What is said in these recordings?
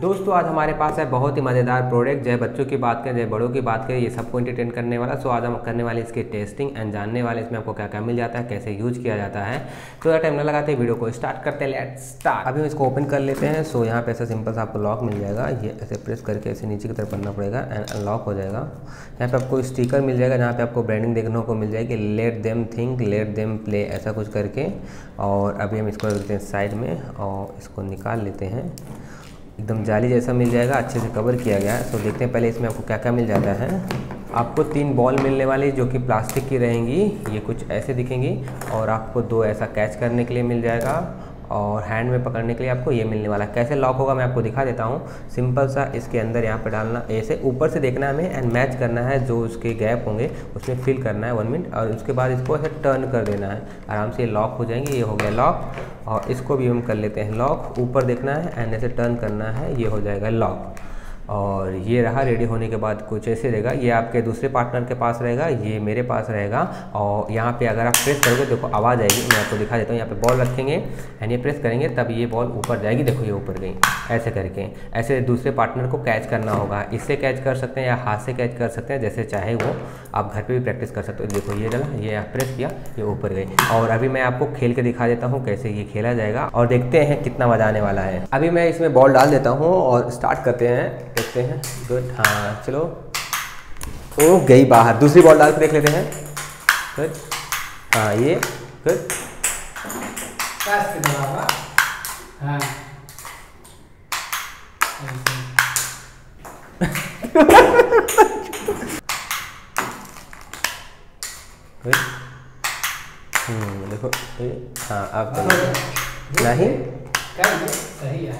दोस्तों आज हमारे पास है बहुत ही मज़ेदार प्रोडक्ट, चाहे बच्चों की बात करें चाहे बड़ों की बात करें, ये सबको एंटरटेन करने वाला। सो आज हम करने वाले इसकी टेस्टिंग एंड जानने वाले इसमें आपको क्या क्या मिल जाता है, कैसे यूज किया जाता है। तो यार टाइम ना लगाते वीडियो को स्टार्ट करते हैं, लेट्स स्टार्ट। अभी हम इसको ओपन कर लेते हैं। सो यहाँ पे ऐसा सिंपल सा आपको लॉक मिल जाएगा, ये ऐसे प्रेस करके ऐसे नीचे की तरफ करना पड़ेगा एंड अनलॉक हो जाएगा। यहाँ पे आपको स्टिकर मिल जाएगा जहाँ पे आपको ब्रांडिंग देखने को मिल जाएगी, let them think let them play ऐसा कुछ करके। और अभी हम इसको रखते हैं साइड में और इसको निकाल लेते हैं। एकदम जाली जैसा मिल जाएगा, अच्छे से कवर किया गया है। तो देखते हैं पहले इसमें आपको क्या क्या मिल जाता है। आपको 3 बॉल मिलने वाली जो कि प्लास्टिक की रहेंगी, ये कुछ ऐसे दिखेंगी। और आपको 2 ऐसा कैच करने के लिए मिल जाएगा और हैंड में पकड़ने के लिए आपको ये मिलने वाला है। कैसे लॉक होगा मैं आपको दिखा देता हूँ। सिंपल सा इसके अंदर यहाँ पर डालना, ऐसे ऊपर से देखना हमें एंड मैच करना है, जो उसके गैप होंगे उसमें फिल करना है 1 मिनट। और उसके बाद इसको ऐसे टर्न कर देना है, आराम से ये लॉक हो जाएंगे। ये हो गया लॉक और इसको भी हम कर लेते हैं लॉक। ऊपर देखना है एंड ऐसे टर्न करना है, ये हो जाएगा लॉक। और ये रहा, रेडी होने के बाद कुछ ऐसे रहेगा। ये आपके दूसरे पार्टनर के पास रहेगा, ये मेरे पास रहेगा। और यहाँ पे अगर आप प्रेस करोगे देखो आवाज़ आएगी, मैं आपको दिखा देता हूँ। यहाँ पे बॉल रखेंगे एंड ये प्रेस करेंगे तब ये बॉल ऊपर जाएगी, देखो ये ऊपर गई। ऐसे करके ऐसे दूसरे पार्टनर को कैच करना होगा, इससे कैच कर सकते हैं या हाथ से कैच कर सकते हैं, जैसे चाहे वो। आप घर पर भी प्रैक्टिस कर सकते हो। देखो ये डाला, ये प्रेस किया, ये ऊपर गई। और अभी मैं आपको खेल के दिखा देता हूँ कैसे ये खेला जाएगा और देखते हैं कितना मजा आने वाला है। अभी मैं इसमें बॉल डाल देता हूँ और स्टार्ट करते हैं, देखते हैं। गुड, हाँ चलो, ओ गई बाहर। दूसरी बॉल डाल के देख लेते हैं। गुड, हाँ ये गुड, हाँ। देखो हाँ आप नहीं सही है।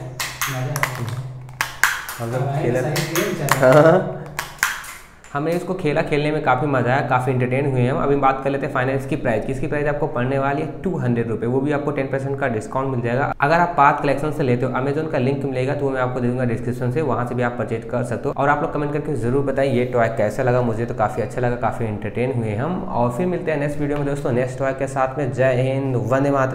हमने इसको खेलने में काफ़ी मज़ा आया, काफ़ी इंटरटेन हुए हैं। अभी बात कर लेते हैं फाइनल इसकी प्राइस की। इसकी प्राइस आपको पड़ने वाली है 200 रुपये, वो भी आपको 10% का डिस्काउंट मिल जाएगा। अगर आप पार्थ कलेक्शन से लेते हो अमेजोन का लिंक मिलेगा, तो मैं आपको दे दूंगा डिस्क्रिप्शन से, वहाँ से भी आप परचेज कर सकते हो। और आप लोग कमेंट करके जरूर बताएं ये टॉय कैसा लगा। मुझे तो काफ़ी अच्छा लगा, काफ़ी इंटरटेन हुए हम। और फिर मिलते हैं नेक्स्ट वीडियो में दोस्तों, नेक्स्ट टॉय के साथ में। जय हिंद, वंदे मातरम।